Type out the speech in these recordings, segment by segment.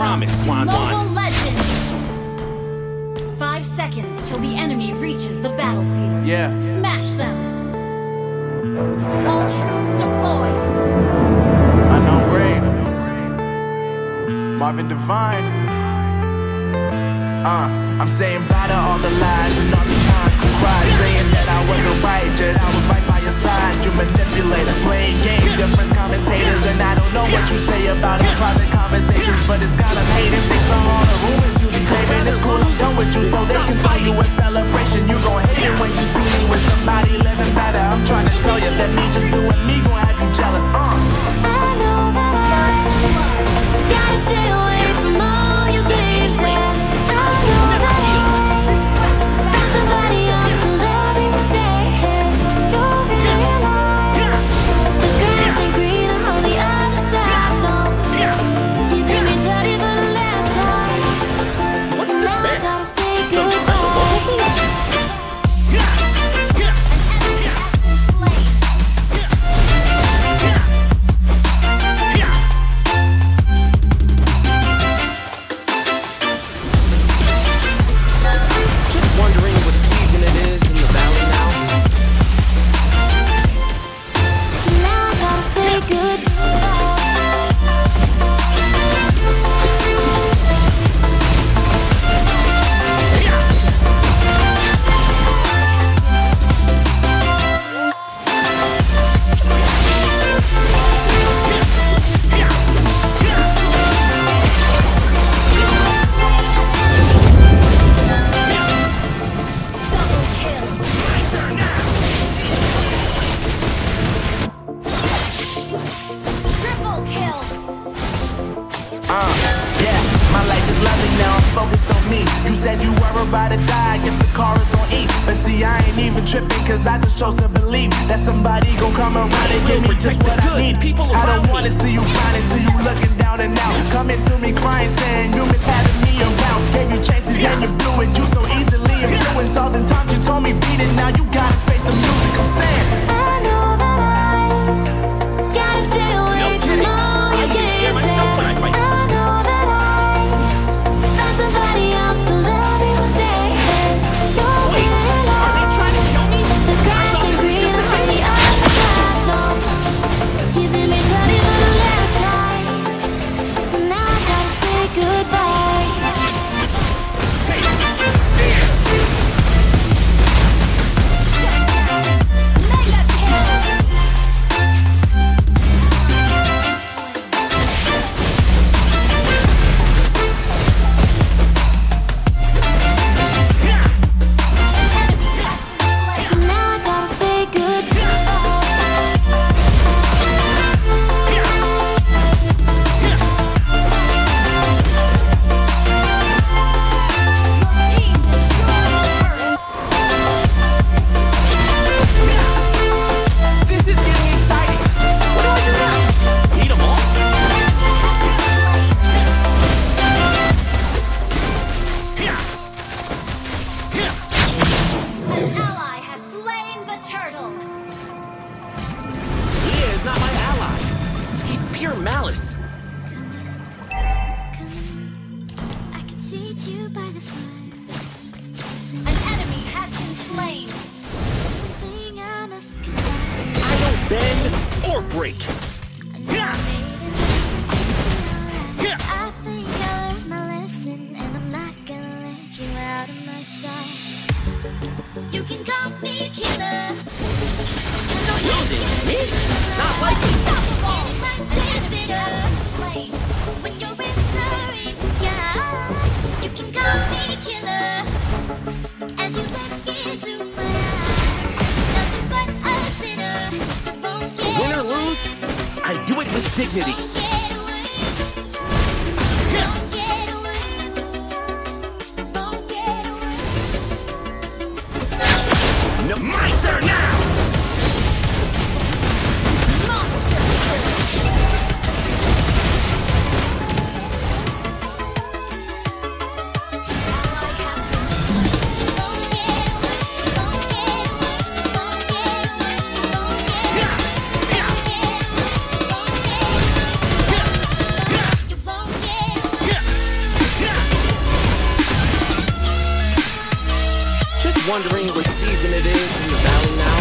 promise, Swan Wan. Legend. 5 seconds till the enemy reaches the battlefield. Yeah. Smash them. All troops deployed. I know brain. Marvin Devine. I'm saying bye to all the lies and all the times you cried, saying that I wasn't right, yet I was right by your side. You manipulator, playing games, your friends commentators, and I don't know what you say about it. Private conversations, but it's got them hating. Thanks for all the rumors you be claiming. It's cool, I'm done with you, so they can find you a celebration. You gon' hate it when you see me with somebody living better. I'm trying to tell you that me just doing me gon' have you jealous. I know that I was so far. Gotta stay away from all your games. Yeah. wondering what season it is in the valley now.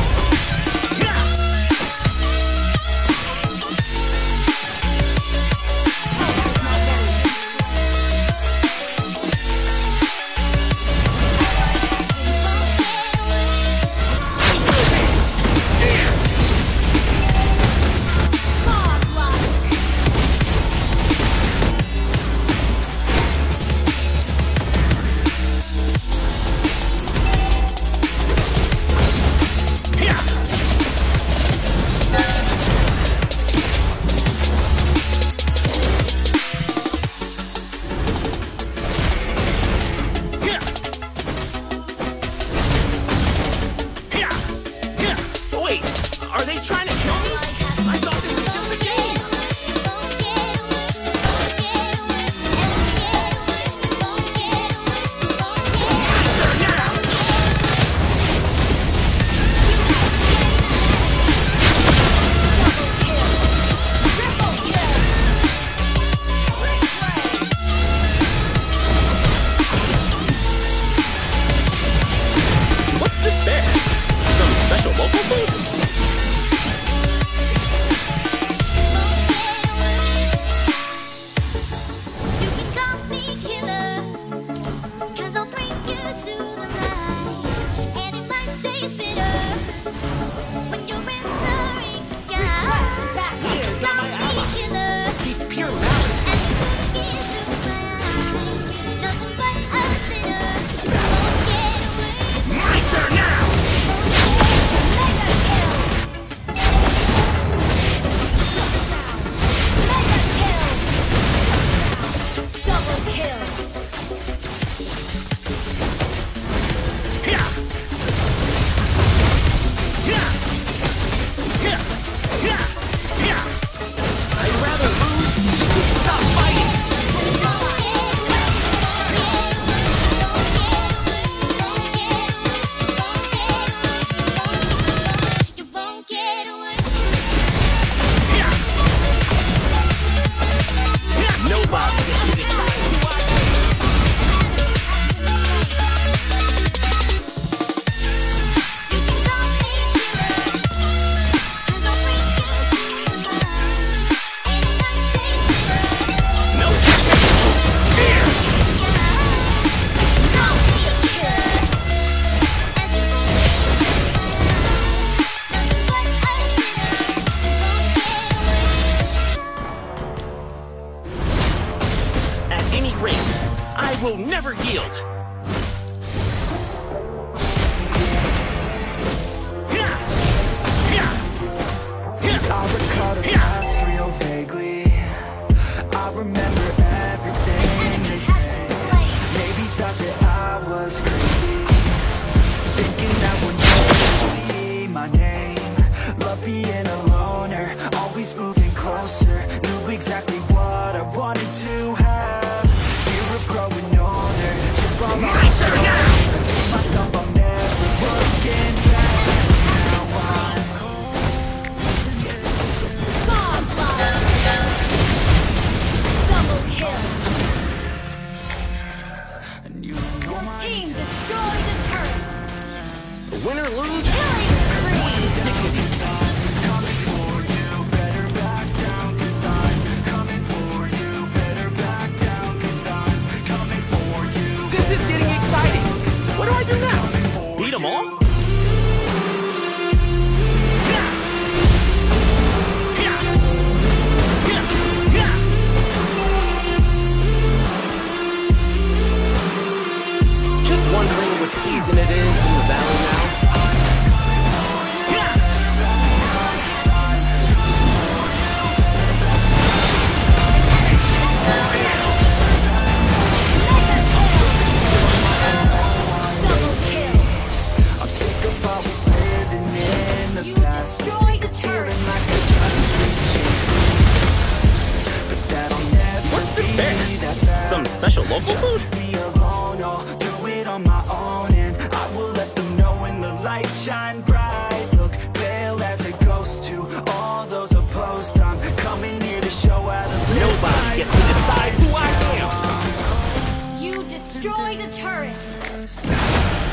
Will never yield. I recall the past real vaguely. I remember everything they said. Maybe thought that I was crazy, thinking that when you see my name, love being a loner, always moving closer. Knew exactly what I wanted to have. Growing older, chip on my shoulder. Convince myself I'm never looking back. Now I'm double kill. And you your team destroyed the turret. The winner lose. Killing spree. What do I do now? Beat them all? Just wondering what season it is in the valley now. Some special local food? Be alone, I'll do it on my own, and I will let them know when the lights shine bright. Look pale as a ghost to all those opposed. I'm coming here to show how to live. Nobody gets to decide who I am. You destroyed a turret.